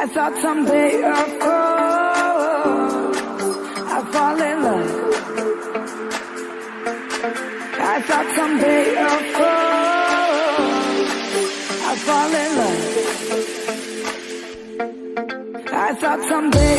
I thought someday I'd fall in love. I thought someday I'd fall in love. I thought someday.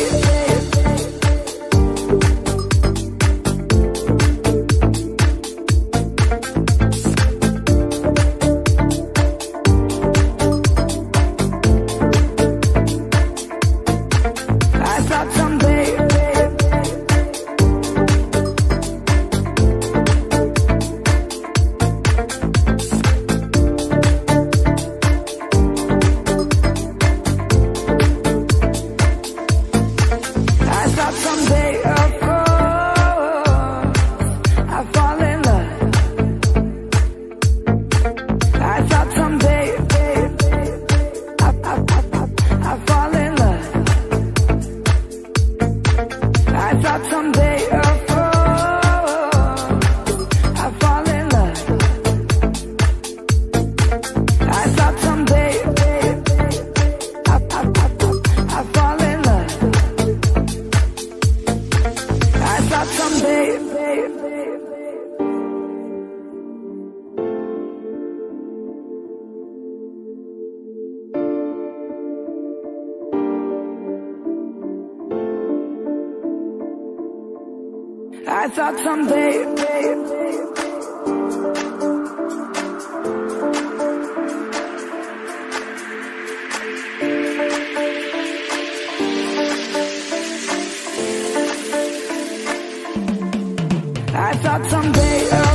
I thought someday, I thought someday I'll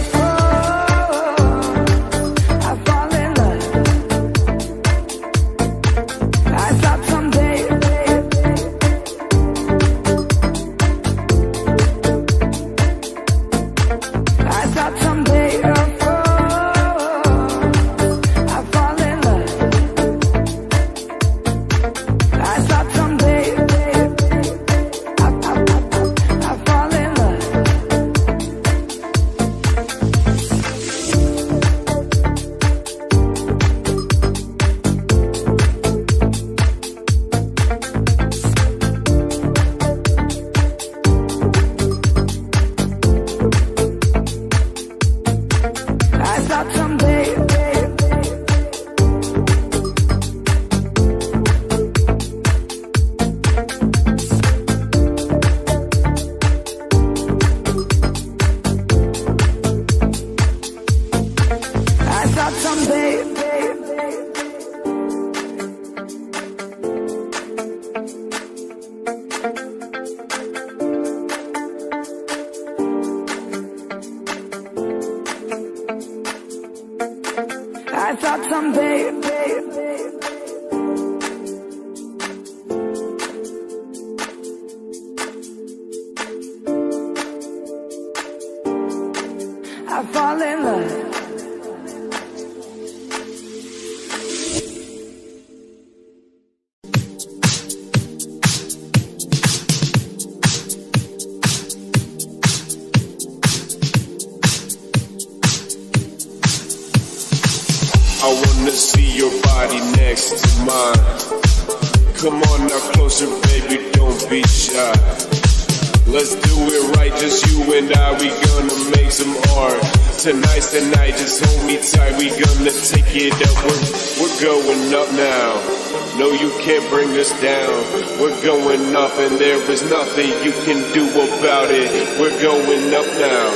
nothing you can do about it. We're going up now.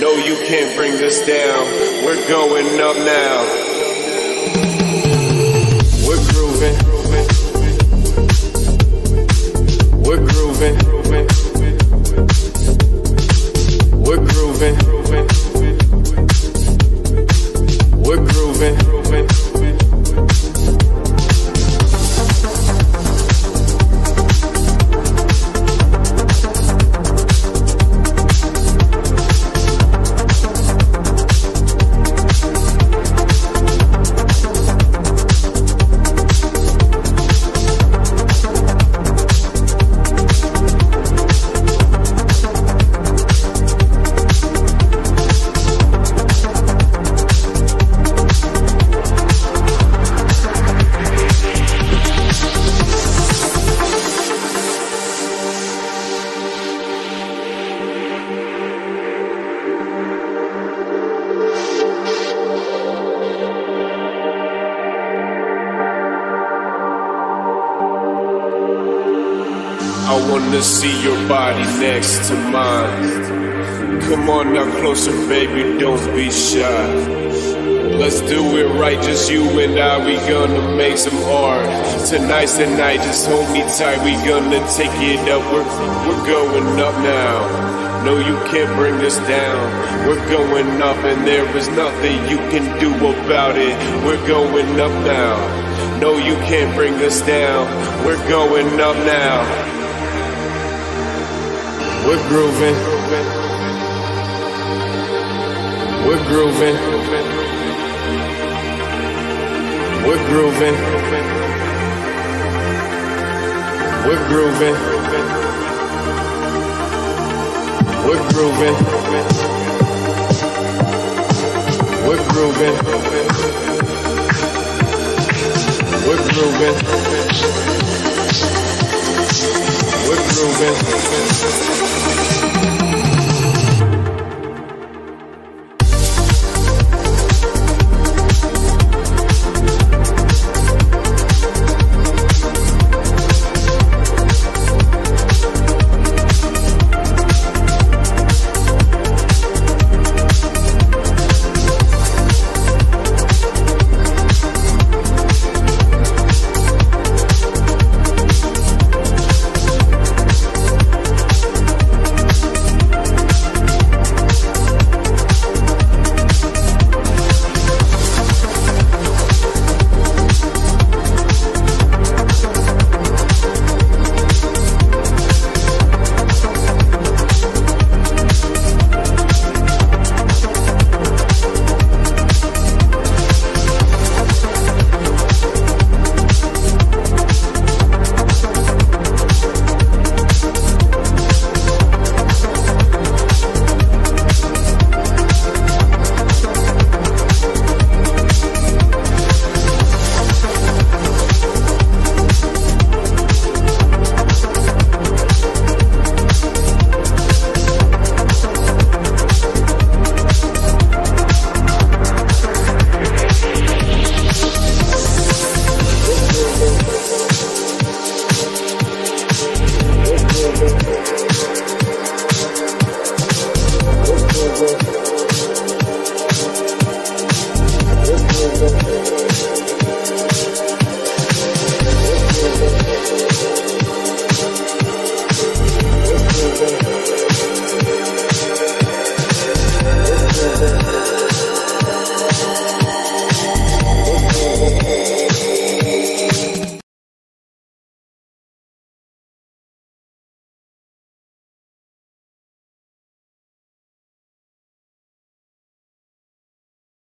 No, you can't bring us down. We're going up now. We're grooving. We're grooving. We're grooving. We're grooving. We're grooving. I wanna see your body next to mine. Come on now closer, baby, don't be shy. Let's do it right, just you and I, we gonna make some art. Tonight's the night, just hold me tight, we gonna take it up. We're going up now, no you can't bring us down. We're going up and there is nothing you can do about it. We're going up now, no, you can't bring us down. We're going up now. We're grooving. We're grooving. We're grooving. We're grooving. We're grooving. We're grooving. We're grooving. We're grooving. We're grooving.